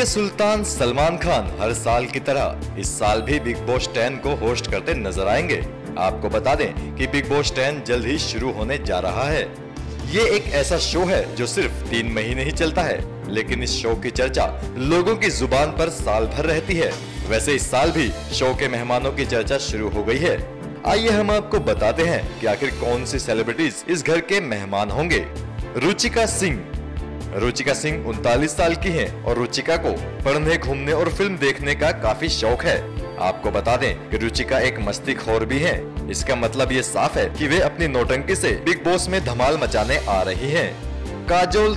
के सुल्तान सलमान खान हर साल की तरह इस साल भी बिग बॉस 10 को होस्ट करते नजर आएंगे। आपको बता दें कि बिग बॉस 10 जल्द ही शुरू होने जा रहा है। ये एक ऐसा शो है जो सिर्फ 3 महीने ही चलता है, लेकिन इस शो की चर्चा लोगों की जुबान पर साल भर रहती है। वैसे इस साल भी शो के मेहमानों की चर्चा शुरू हो गई है। आइए हम आपको बताते हैं कि आखिर कौन सी सेलिब्रिटीज इस घर के मेहमान होंगे। रुचिका सिंह 39 साल की हैं और रुचिका को पढ़ने, घूमने और फिल्म देखने का काफी शौक है। आपको बता दें कि रुचिका एक मस्ती खोर भी हैं। इसका मतलब ये साफ है कि वे अपनी नौटंकी से बिग बॉस में धमाल मचाने आ रही हैं। काजोल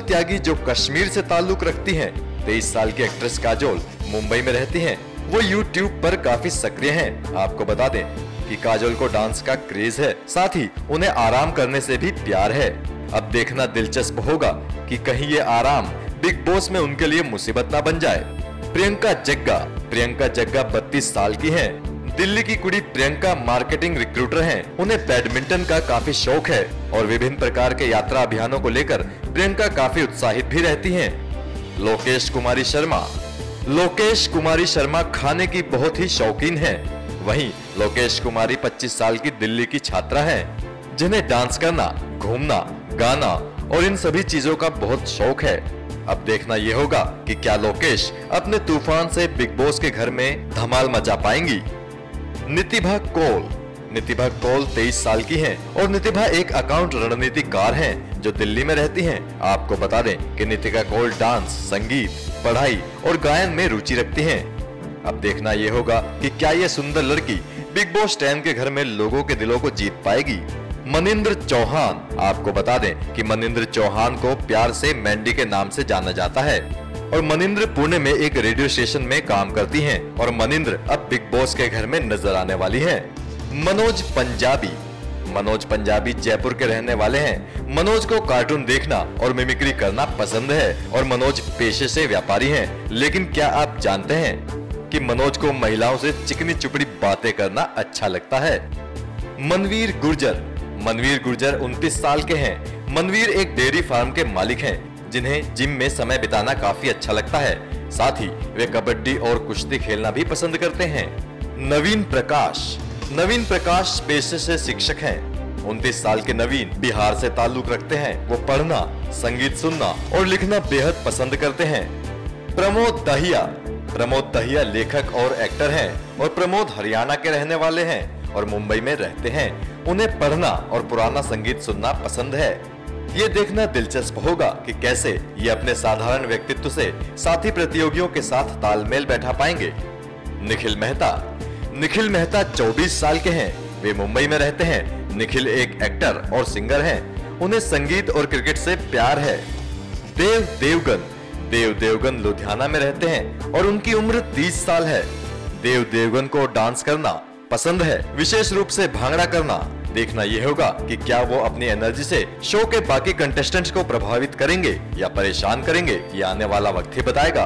त्यागी जो कश्मीर से ताल्लुक रखती हैं। 23 साल की एक्ट्रेस काजोल मुंबई में रहती हैं। वो यूट्यूब पर काफी सक्रिय हैं। आपको बता दें कि काजोल को डांस का क्रेज है, साथ ही उन्हें आराम करने से भी प्यार है। अब देखना दिलचस्प होगा कि कहीं ये आराम बिग बॉस में उनके लिए मुसीबत ना बन जाए। प्रियंका जग्गा 32 साल की हैं। दिल्ली की कुड़ी प्रियंका मार्केटिंग रिक्रूटर हैं। उन्हें बैडमिंटन का काफी शौक है और विभिन्न प्रकार के यात्रा अभियानों को लेकर प्रियंका काफी उत्साहित भी रहती हैं। लोकेश कुमारी शर्मा खाने की बहुत ही शौकीन हैं। वहीं लोकेश कुमारी 25 साल की दिल्ली की छात्रा है, जिन्हें डांस करना, घूमना, गाना और इन सभी चीजों का बहुत शौक है। अब देखना ये होगा कि क्या लोकेश अपने तूफान से बिग बॉस के घर में धमाल मचा पाएंगी। नितिभा कौल 23 साल की हैं और नितिभा एक अकाउंट रणनीतिकार हैं जो दिल्ली में रहती हैं। आपको बता दें कि नितिभा कौल डांस, संगीत, पढ़ाई और गायन में रुचि रखती हैं। अब देखना ये होगा कि क्या ये सुंदर लड़की बिग बॉस 10 के घर में लोगों के दिलों को जीत पाएगी। मनिन्द्र चौहान, आपको बता दें कि मनिन्द्र चौहान को प्यार से मैंडी के नाम से जाना जाता है और मनिन्द्र पुणे में एक रेडियो स्टेशन में काम करती हैं और मनिन्द्र अब बिग बॉस के घर में नजर आने वाली हैं। मनोज पंजाबी जयपुर के रहने वाले हैं। मनोज को कार्टून देखना और मिमिक्री करना पसंद है और मनोज पेशे से व्यापारी है। लेकिन क्या आप जानते हैं कि मनोज को महिलाओं से चिकनी चुपड़ी बातें करना अच्छा लगता है। मनवीर गुर्जर 29 साल के हैं। मनवीर एक डेयरी फार्म के मालिक हैं, जिन्हें जिम में समय बिताना काफी अच्छा लगता है। साथ ही वे कबड्डी और कुश्ती खेलना भी पसंद करते हैं। नवीन प्रकाश पेशे से शिक्षक हैं। 29 साल के नवीन बिहार से ताल्लुक रखते हैं। वो पढ़ना, संगीत सुनना और लिखना बेहद पसंद करते हैं। प्रमोद दहिया लेखक और एक्टर हैं और प्रमोद हरियाणा के रहने वाले हैं और मुंबई में रहते हैं। उन्हें पढ़ना और पुराना संगीत सुनना पसंद है। ये देखना दिलचस्प होगा कि कैसे ये अपने साधारण व्यक्तित्व से साथी प्रतियोगियों के साथ तालमेल बैठा पाएंगे। निखिल मेहता 24 साल के हैं। वे मुंबई में रहते हैं। निखिल एक एक्टर और सिंगर हैं। उन्हें संगीत और क्रिकेट से प्यार है। देव देवगन लुधियाना में रहते हैं और उनकी उम्र 30 साल है। देव देवगन को डांस करना पसंद है, विशेष रूप से भांगड़ा करना। देखना यह होगा कि क्या वो अपनी एनर्जी से शो के बाकी कंटेस्टेंट्स को प्रभावित करेंगे या परेशान करेंगे, ये आने वाला वक्त ही बताएगा।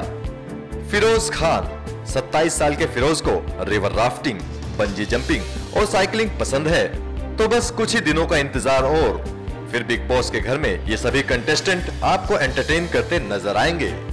फिरोज खान, 27 साल के फिरोज को रिवर राफ्टिंग, बंजी जंपिंग और साइकिलिंग पसंद है। तो बस कुछ ही दिनों का इंतजार और फिर बिग बॉस के घर में ये सभी कंटेस्टेंट आपको एंटरटेन करते नजर आएंगे।